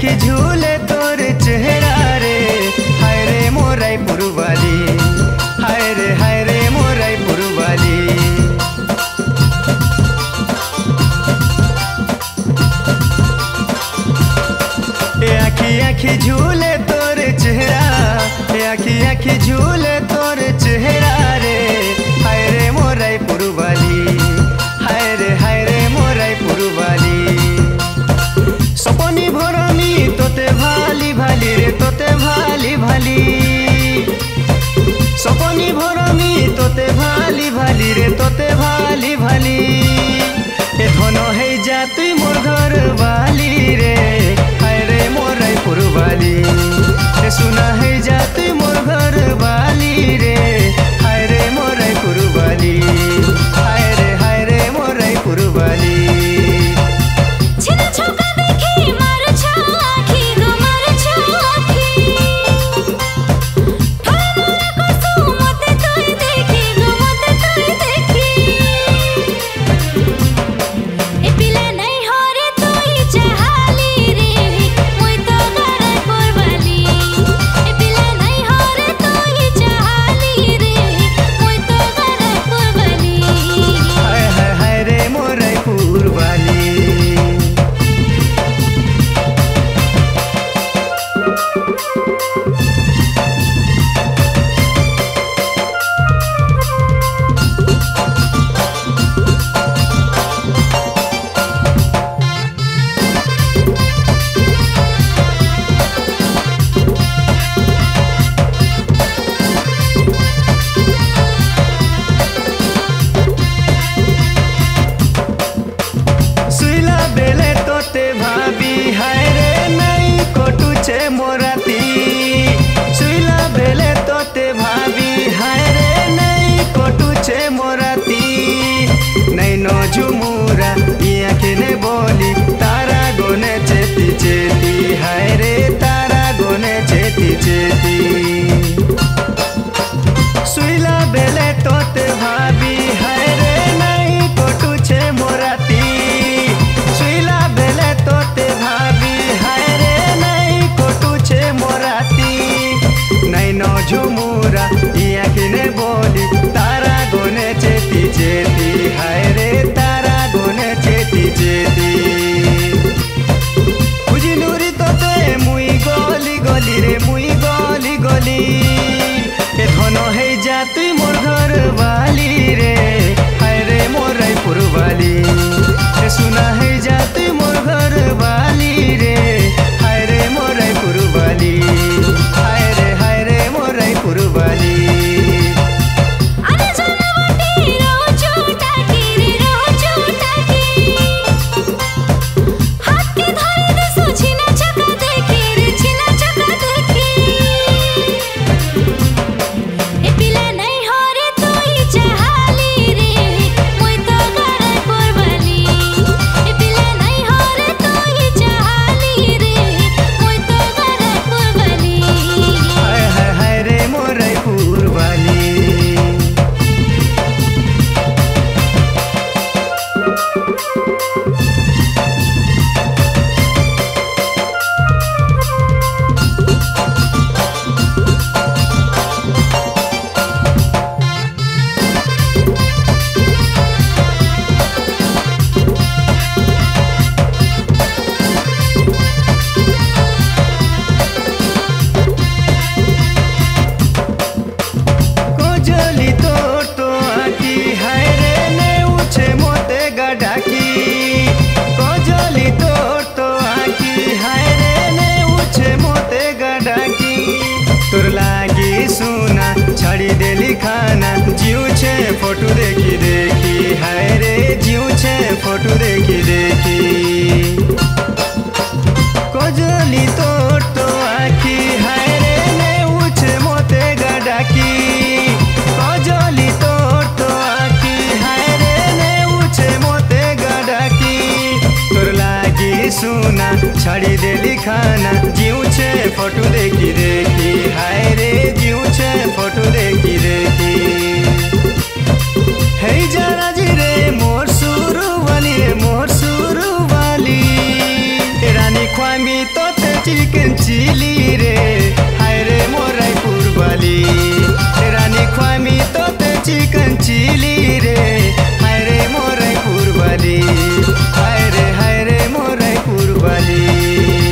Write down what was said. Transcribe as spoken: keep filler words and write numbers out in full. के झूले तोर चेहरा रे, हाय रे मोर रायपुर वाली, हाय रे हाय रे मोर रायपुर वाली। आखी आखी झूले तोर चेहरा, आखी आखी झूले तोर चेहरा रे, हाय रे मोर रायपुर वाली, हाय रे हाय रे मोर रायपुर वाली। सपनी भरमी तोते भाली भाली रे, तोते भाली भाली, सपनी भरमी तोते भाली भाली रे, तोते भाली भाली। ए धनो है जाती मोर घर वाली रे, हाय रे मोर रायपुर वाली, ए सुना है जाती मोर घर वाली रे, हाय रे मोर रायपुर वाली, हाय रे हाय रे मोर रायपुर वाली। तोते चिकन चिली रे हायरे मोर रायपुर वाली रानी ख्वामी तो ते चिकन चिली रे हायरे मोर रायपुर वाली हायरे हायरे मोर रायपुर वाली।